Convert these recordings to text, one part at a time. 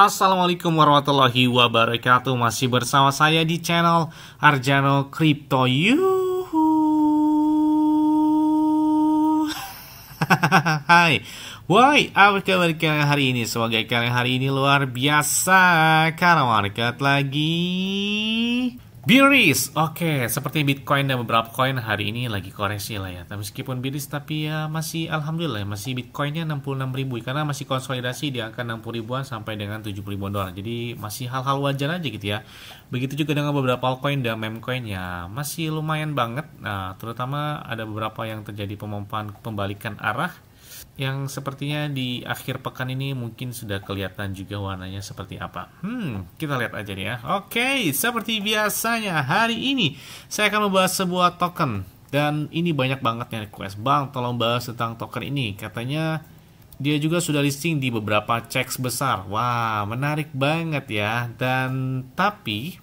Assalamualaikum warahmatullahi wabarakatuh. Masih bersama saya di channel Arzano Crypto You. Hai, woi, apa kabar kalian hari ini? Semoga kalian hari ini luar biasa karena market lagi bearish. Oke, seperti Bitcoin dan beberapa koin hari ini lagi koreksi lah ya. Meskipun bearish tapi ya masih alhamdulillah masih Bitcoinnya 66.000 karena masih konsolidasi di angka 60.000-an sampai dengan 70.000 dolar. Jadi masih hal-hal wajar aja gitu ya. Begitu juga dengan beberapa altcoin dan memecoin ya masih lumayan banget. Nah, terutama ada beberapa yang terjadi pemompaan pembalikan arah yang sepertinya di akhir pekan ini mungkin sudah kelihatan juga warnanya seperti apa. Kita lihat aja ya. Oke, seperti biasanya hari ini saya akan membahas sebuah token. Dan ini banyak banget yang request, "Bang, tolong bahas tentang token ini." Katanya dia juga sudah listing di beberapa checks besar. Wah, menarik banget ya. Dan tapi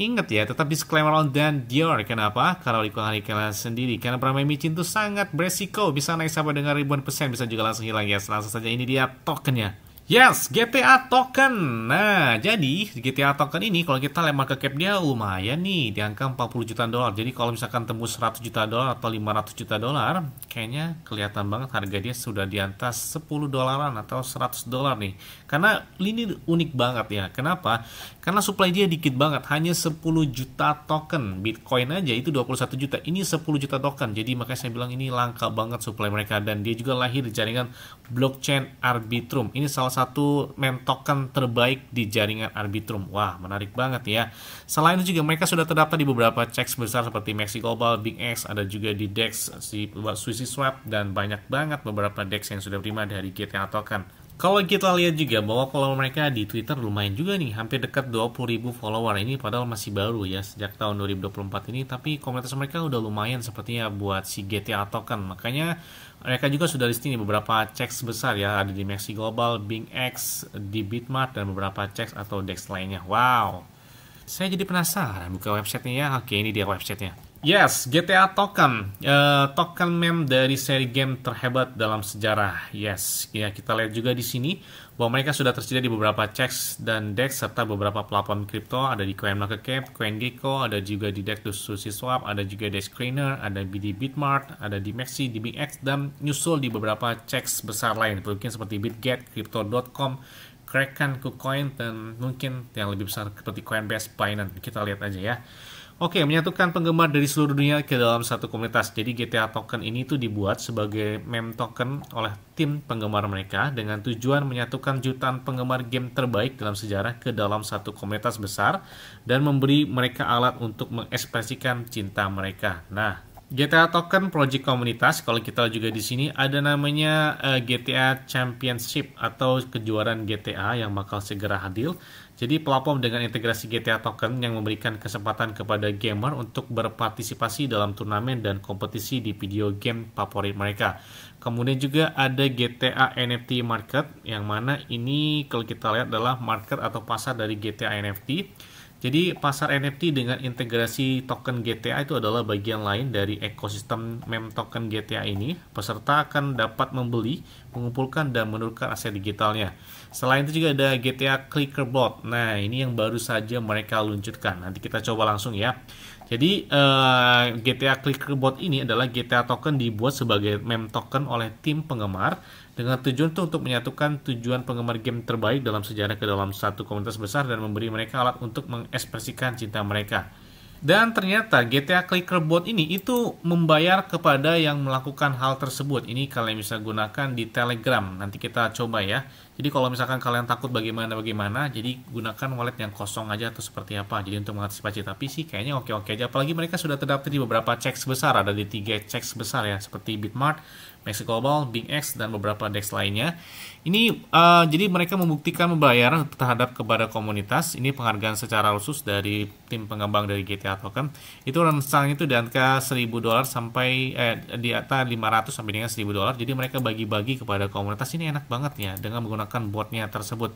ingat ya, tetap disclaimer on dan Dior. Kenapa? Karena lingkungan kalian sendiri. Karena beramai micin itu sangat beresiko. Bisa naik sampai dengan ribuan %, bisa juga langsung hilang ya. Langsung saja ini dia tokennya. Yes, GTA Token. Nah, jadi GTA Token ini kalau kita lihat market cap dia lumayan nih. Di angka 40 juta dolar. Jadi kalau misalkan tembus 100 juta dolar atau 500 juta dolar, kayaknya kelihatan banget harga dia sudah di atas 10 dolaran atau 100 dolar nih. Karena ini unik banget ya. Kenapa? Karena supply dia dikit banget. Hanya 10 juta token. Bitcoin aja itu 21 juta. Ini 10 juta token. Jadi makanya saya bilang ini langka banget supply mereka. Dan dia juga lahir di jaringan blockchain Arbitrum. Ini salah satu meme token terbaik di jaringan Arbitrum. Wah, menarik banget ya. Selain itu juga mereka sudah terdaftar di beberapa checks besar seperti MEXC Global, BingX, ada juga di Dex, di SushiSwap, dan banyak banget beberapa Dex yang sudah terima dari GTA Token. Kalau kita lihat juga bahwa follower mereka di Twitter lumayan juga nih, hampir dekat 20.000 follower. Ini padahal masih baru ya sejak tahun 2024 ini, tapi komunitas mereka udah lumayan sepertinya buat si GTA Token. Makanya mereka juga sudah listing di beberapa checks besar ya, ada di MEXC Global, BingX, di BitMart, dan beberapa checks atau dex lainnya. Wow, saya jadi penasaran buka websitenya ya. Oke, ini dia websitenya. Yes, GTA Token, token meme dari seri game terhebat dalam sejarah. Yes, ya kita lihat juga di sini bahwa mereka sudah tersedia di beberapa checks dan dex serta beberapa platform kripto, ada di CoinMarketCap, CoinGecko, ada juga di Dex SushiSwap, ada juga DexScreener, ada di BitMart, ada di MEXC, di BingX, dan nyusul di beberapa checks besar lain, mungkin seperti BitGet, Crypto.com, Kraken, KuCoin, dan mungkin yang lebih besar seperti Coinbase, Binance. Kita lihat aja ya. Oke, menyatukan penggemar dari seluruh dunia ke dalam satu komunitas. Jadi GTA Token ini tuh dibuat sebagai meme token oleh tim penggemar mereka dengan tujuan menyatukan jutaan penggemar game terbaik dalam sejarah ke dalam satu komunitas besar dan memberi mereka alat untuk mengekspresikan cinta mereka. Nah, GTA Token project komunitas, kalau kita juga di sini ada namanya GTA Championship atau kejuaraan GTA yang bakal segera hadir. Jadi platform dengan integrasi GTA Token yang memberikan kesempatan kepada gamer untuk berpartisipasi dalam turnamen dan kompetisi di video game favorit mereka. Kemudian juga ada GTA NFT Market, yang mana ini kalau kita lihat adalah market atau pasar dari GTA NFT. Jadi pasar NFT dengan integrasi token GTA itu adalah bagian lain dari ekosistem meme token GTA ini. Peserta akan dapat membeli, mengumpulkan, dan menurunkan aset digitalnya. Selain itu juga ada GTA Clicker Bot. Nah, ini yang baru saja mereka luncurkan. Nanti kita coba langsung ya. Jadi GTA Clicker Bot ini adalah GTA Token dibuat sebagai meme token oleh tim penggemar dengan tujuan itu untuk menyatukan tujuan penggemar game terbaik dalam sejarah ke dalam satu komunitas besar dan memberi mereka alat untuk mengekspresikan cinta mereka. Dan ternyata GTA Clicker Bot ini itu membayar kepada yang melakukan hal tersebut. Ini kalian bisa gunakan di Telegram. Nanti kita coba ya. Jadi kalau misalkan kalian takut bagaimana-bagaimana, jadi gunakan wallet yang kosong aja atau seperti apa. Jadi untuk mengantisipasi, tapi sih kayaknya oke-oke aja. Apalagi mereka sudah terdaftar di beberapa checks besar. Ada di 3 checks besar ya, seperti BitMart, MEXC Global, BingX, dan beberapa dex lainnya. Ini jadi mereka membuktikan membayar terhadap kepada komunitas. Ini penghargaan secara khusus dari tim pengembang dari GTA Token itu rentang itu di angka 1.000 dolar sampai di atas 500 sampai dengan 1.000 dolar. Jadi mereka bagi-bagi kepada komunitas. Ini enak banget ya dengan menggunakan botnya tersebut.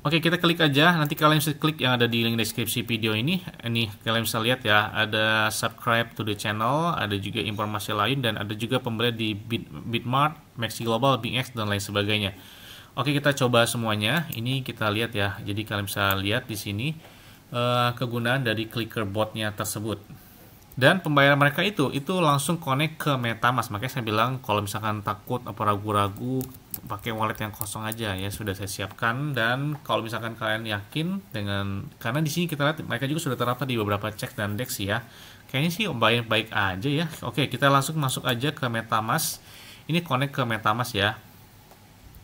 Oke, kita klik aja. Nanti kalian bisa klik yang ada di link deskripsi video ini. Ini kalian bisa lihat ya, ada subscribe to the channel, ada juga informasi lain, dan ada juga pembelian di BitMart, MEXC Global, BingX, dan lain sebagainya. Oke, kita coba semuanya. Ini kita lihat ya. Jadi kalian bisa lihat di sini kegunaan dari clicker botnya tersebut. Dan pembayaran mereka itu langsung connect ke Metamask. Makanya saya bilang kalau misalkan takut apa ragu-ragu, pakai wallet yang kosong aja ya, sudah saya siapkan. Dan kalau misalkan kalian yakin dengan, karena di sini kita lihat mereka juga sudah terapkan di beberapa cek dan dex ya. Kayaknya sih baik-baik aja ya. Oke, kita langsung masuk aja ke Metamask. Ini connect ke Metamask ya.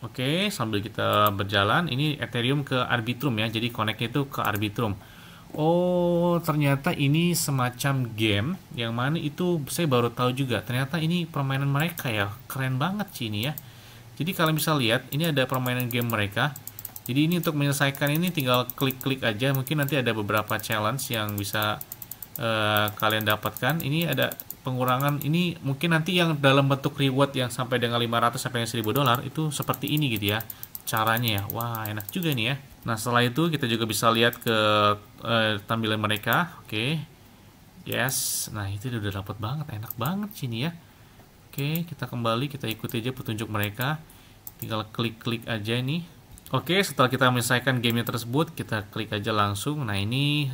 Oke, sambil kita berjalan, ini Ethereum ke Arbitrum ya, jadi connect-nya itu ke Arbitrum. Oh, ternyata ini semacam game, yang mana itu saya baru tahu juga, ternyata ini permainan mereka ya, keren banget sih ini ya. Jadi kalian bisa lihat, ini ada permainan game mereka. Jadi ini untuk menyelesaikan ini tinggal klik-klik aja, mungkin nanti ada beberapa challenge yang bisa kalian dapatkan. Ini ada pengurangan, ini mungkin nanti yang dalam bentuk reward yang sampai dengan 500 sampai 1000 dolar itu seperti ini gitu ya caranya ya. Wah, enak juga nih ya. Nah, setelah itu kita juga bisa lihat ke tampilan mereka. Oke. Yes. Nah, itu udah dapat banget, enak banget sini ya. Oke, kita kembali, kita ikuti aja petunjuk mereka. Tinggal klik-klik aja nih. Oke, setelah kita menyelesaikan gamenya tersebut, kita klik aja langsung. Nah, ini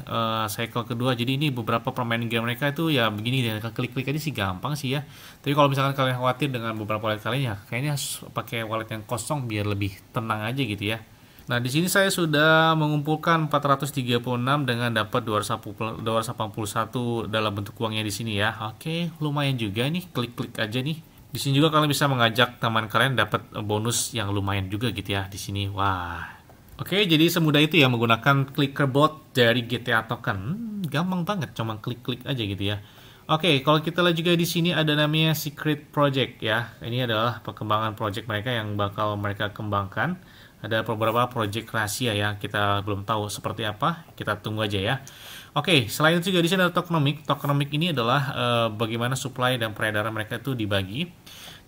cycle kedua. Jadi ini beberapa permainan game mereka itu ya begini deh. Klik-klik aja sih gampang sih ya. Tapi kalau misalkan kalian khawatir dengan beberapa wallet kalian ya, kayaknya pakai wallet yang kosong biar lebih tenang aja gitu ya. Nah, di sini saya sudah mengumpulkan 436 dengan dapat 281 dalam bentuk uangnya di sini ya. Oke, lumayan juga nih. Klik-klik aja nih. Di sini juga kalian bisa mengajak teman kalian dapat bonus yang lumayan juga gitu ya di sini. Wah. Oke, jadi semudah itu ya menggunakan clicker bot dari GTA Token. Gampang banget, cuma klik-klik aja gitu ya. Oke, kalau kita lihat juga di sini ada namanya Secret Project ya. Ini adalah perkembangan project mereka yang bakal mereka kembangkan. Ada beberapa project rahasia ya, kita belum tahu seperti apa, kita tunggu aja ya. Oke, selain itu juga di sini ada tokenomic. Tokenomic ini adalah bagaimana supply dan peredaran mereka itu dibagi.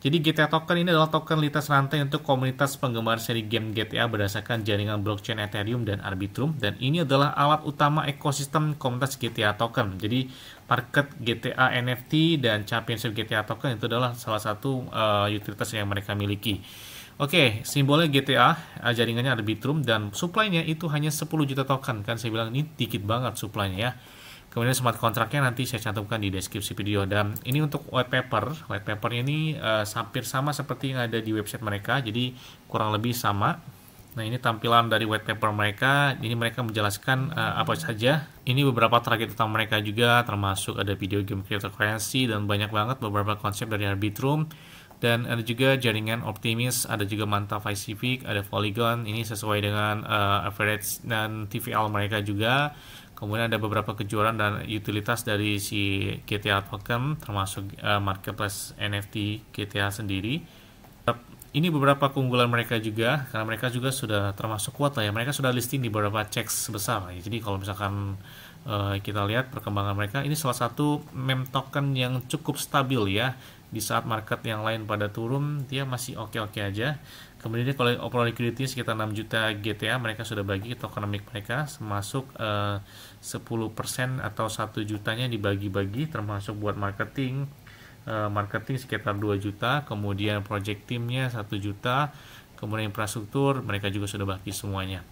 Jadi GTA Token ini adalah token lintas rantai untuk komunitas penggemar seri game GTA berdasarkan jaringan blockchain Ethereum dan Arbitrum. Dan ini adalah alat utama ekosistem komunitas GTA Token. Jadi market GTA NFT dan Championship GTA Token itu adalah salah satu utilitas yang mereka miliki. Oke, simbolnya GTA, jaringannya Arbitrum, dan supply-nya itu hanya 10 juta token. Kan saya bilang ini dikit banget supply-nya ya. Kemudian smart kontraknya nanti saya cantumkan di deskripsi video. Dan ini untuk white paper. White paper ini hampir sama seperti yang ada di website mereka. Jadi kurang lebih sama. Nah, ini tampilan dari white paper mereka. Ini mereka menjelaskan apa saja. Ini beberapa target utama mereka juga, termasuk ada video game cryptocurrency, dan banyak banget beberapa konsep dari Arbitrum. Dan ada juga jaringan optimis, ada juga manta Pacific, ada Polygon, ini sesuai dengan average dan TVL mereka juga. Kemudian ada beberapa kejuaraan dan utilitas dari si GTA Token, termasuk marketplace NFT GTA sendiri. Ini beberapa keunggulan mereka juga, karena mereka juga sudah termasuk kuat lah ya. Mereka sudah listing di beberapa cek sebesar. Ya. Jadi kalau misalkan kita lihat perkembangan mereka, ini salah satu meme token yang cukup stabil ya. Di saat market yang lain pada turun, dia masih oke-oke aja. Kemudian kalau overall liquidity sekitar 6 juta GTA, mereka sudah bagi tokenomic mereka, termasuk 10% atau 1 jutanya dibagi-bagi, termasuk buat marketing. Marketing sekitar 2 juta, kemudian project teamnya 1 juta, kemudian infrastruktur, mereka juga sudah bagi semuanya.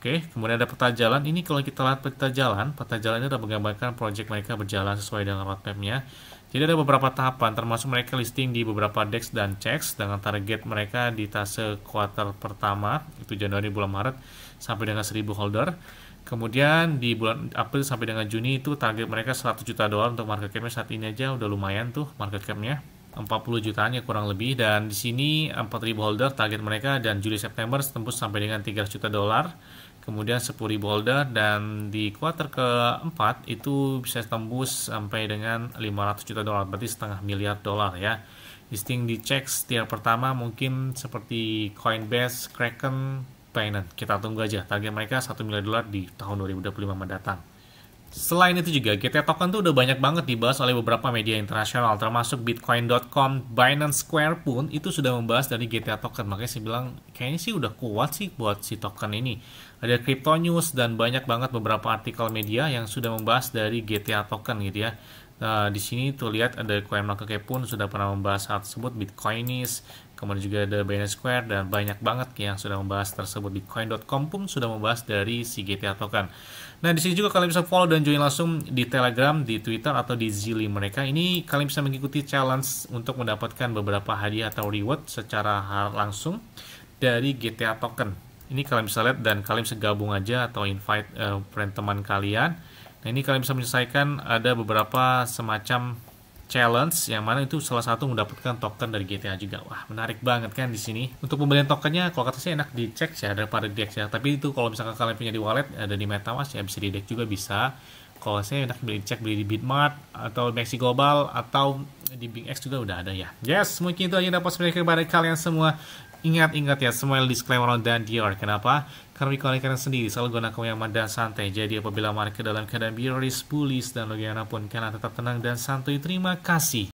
Oke, kemudian ada peta jalan. Ini kalau kita lihat peta jalan ini sudah menggambarkan project mereka berjalan sesuai dengan roadmap-nya. Jadi ada beberapa tahapan, termasuk mereka listing di beberapa DEX dan CEX dengan target mereka di fase kuartal pertama, itu Januari bulan Maret sampai dengan 1000 holder. Kemudian di bulan April sampai dengan Juni itu target mereka 100 juta dolar untuk market cap-nya. Saat ini aja udah lumayan tuh market cap-nya, 40 jutaan ya kurang lebih. Dan di sini 4000 holder target mereka, dan Juli September tembus sampai dengan 300 juta dolar. Kemudian 10.000 holder, dan di kuartal keempat itu bisa tembus sampai dengan 500 juta dolar, berarti $0,5 miliar ya. Listing di CEX tier pertama mungkin seperti Coinbase, Kraken, Binance. Kita tunggu aja target mereka $1 miliar di tahun 2025 mendatang. Selain itu juga GTA Token tuh udah banyak banget dibahas oleh beberapa media internasional, termasuk Bitcoin.com, Binance Square pun itu sudah membahas dari GTA Token. Makanya saya bilang kayaknya sih udah kuat sih buat si token ini. Ada Crypto News dan banyak banget beberapa artikel media yang sudah membahas dari GTA Token gitu ya. Nah, di sini tuh lihat ada CoinMarketCap pun sudah pernah membahas hal tersebut, Bitcoinis, Kemudian juga ada Binance Square, dan banyak banget yang sudah membahas tersebut. Di Coin.com pun sudah membahas dari si GTA Token. Nah, di sini juga kalian bisa follow dan join langsung di Telegram, di Twitter, atau di Zili mereka. Ini kalian bisa mengikuti challenge untuk mendapatkan beberapa hadiah atau reward secara langsung dari GTA Token. Ini kalian bisa lihat, dan kalian bisa gabung aja atau invite friend teman kalian. Nah, ini kalian bisa menyelesaikan ada beberapa semacam challenge yang mana itu salah satu mendapatkan token dari GTA juga. Wah, menarik banget kan di sini. Untuk pembelian tokennya kalau kata saya enak dicek ya daripada di-dex ya. Tapi itu kalau misalkan kalian punya di wallet ada di Metamask ya bisa di-dex juga bisa. Kalau saya enak beli di BitMart atau MEXC Global atau di BingX juga udah ada ya. Yes, mungkin itu aja dapat sebenarnya kepada kalian semua. Ingat ya, semua disclaimer dan Dior. Kenapa? Karena dikoneksi kalian sendiri selalu gunakan yang aman dan santai. Jadi apabila market dalam keadaan bearish, bullish, dan bagaimanapun, kalian tetap tenang dan santuy. Terima kasih.